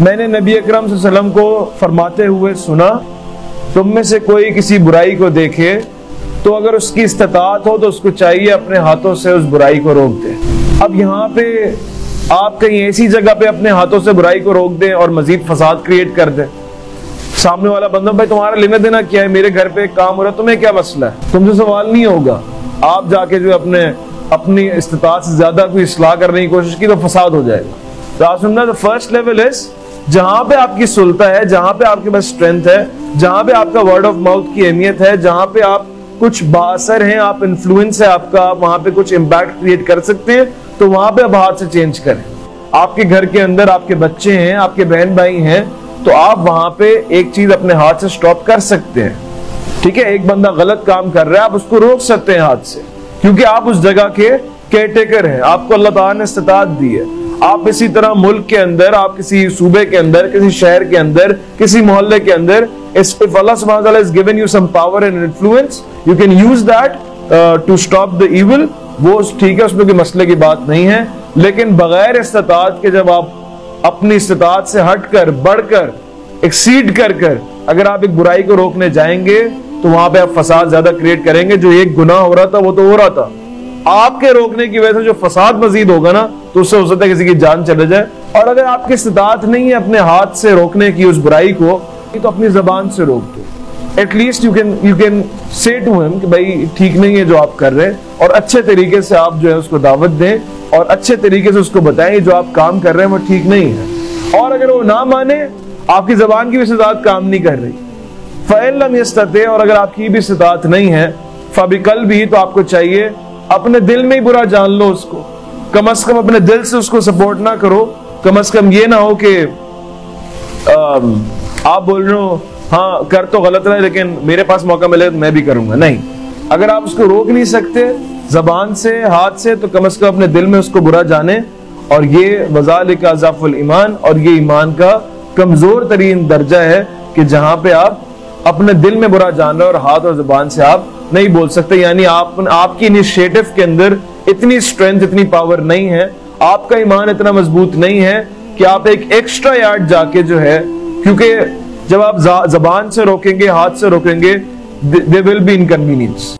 मैंने नबी अकरम सल्लल्लाहु अलैहि वसल्लम को फरमाते हुए सुना, तुम में से कोई किसी बुराई को देखे तो अगर उसकी इस्तात हो तो उसको चाहिए अपने हाथों से उस बुराई को रोक दे। अब यहाँ पे आप कहीं ऐसी जगह पे अपने हाथों से बुराई को रोक दें और मजीद फसाद क्रिएट कर दें, सामने वाला बंदा भाई तुम्हारा लेना देना क्या है, मेरे घर पे काम हो रहा है, तुम्हें क्या मसला है, तुमसे सवाल नहीं होगा। आप जाके जो अपनी इस्तात से ज्यादा कोई इस्लाह करने की कोशिश की तो फसाद हो जाएगा। तो फर्स्ट लेवल इज जहाँ पे आपकी सुलता है, जहाँ पे आपके पास स्ट्रेंथ है, जहाँ पे आपका वर्ड ऑफ माउथ की अहमियत है, जहाँ पे आप कुछ बासर हैं, आप इन्फ्लुएंस है आपका, वहाँ पे कुछ इम्पैक्ट क्रिएट कर सकते हैं, तो वहाँ पे आप हाथ से चेंज करें। आपके घर के अंदर आपके बच्चे हैं, आपके बहन भाई हैं, तो आप वहाँ पे एक चीज अपने हाथ से स्टॉप कर सकते हैं। ठीक है, एक बंदा गलत काम कर रहा है, आप उसको रोक सकते हैं हाथ से, क्योंकि आप उस जगह के केयरटेकर हैं, आपको अल्लाह ताला ने इस्तिताअत दी है। आप इसी तरह मुल्क के अंदर, आप किसी सूबे के अंदर, किसी शहर के अंदर, किसी मोहल्ले के अंदर, if Allah subhanahu wa ta'ala has given you some power and influence, you can use that to stop the evil। वो ठीक है, उसमें कोई मसले की बात नहीं है, लेकिन बगैर इस्तात के जब आप अपनी इस्तात से हटकर, बढ़कर, एक्सीड कर अगर आप एक बुराई को रोकने जाएंगे तो वहां पे आप फसाद ज्यादा क्रिएट करेंगे। जो एक गुनाह हो रहा था वो तो हो रहा था, आपके रोकने की वजह से जो फसाद मजीद होगा ना, तो उससे हो सकता है किसी की जान चले जाए। और अगर आपकी इस्तात नहीं है अपने हाथ से रोकने की उस बुराई को, तो अपनी जबान से रोक दो। At least you can say to him कि भाई ठीक नहीं है जो आप कर रहे हैं, और अच्छे तरीके से आप जो है उसको दावत दें और अच्छे तरीके से उसको बताएं जो आप काम कर रहे हैं वो ठीक नहीं है। और अगर वो ना माने, आपकी जबान की भी इस्तात काम नहीं कर रही, फैल लम यस्तते, और अगर आपकी भी इस्तात नहीं है फबिकल भी, तो आपको चाहिए अपने दिल में ही बुरा जान लो उसको, कम अज कम अपने दिल से उसको सपोर्ट ना करो। कम अज कम ये ना हो कि आप बोल रहे हो हाँ कर तो गलत रहे लेकिन मेरे पास मौका मिले तो मैं भी करूंगा, नहीं। अगर आप उसको रोक नहीं सकते जबान से, हाथ से, तो कम से कम अपने दिल में उसको बुरा जाने। और ये वज़ालिका अज़ाफुल ईमान, और ये ईमान का कमजोर तरीन दर्जा है कि जहाँ पे आप अपने दिल में बुरा जान रहे और हाथ और जबान से आप नहीं बोल सकते, यानी आपकी इनिशिएटिव के अंदर इतनी स्ट्रेंथ, इतनी पावर नहीं है, आपका ईमान इतना मजबूत नहीं है कि आप एक एक्स्ट्रा यार्ड जाके जो है, क्योंकि जब आप जबान से रोकेंगे, हाथ से रोकेंगे, दे विल बी इनकन्वीनियंस।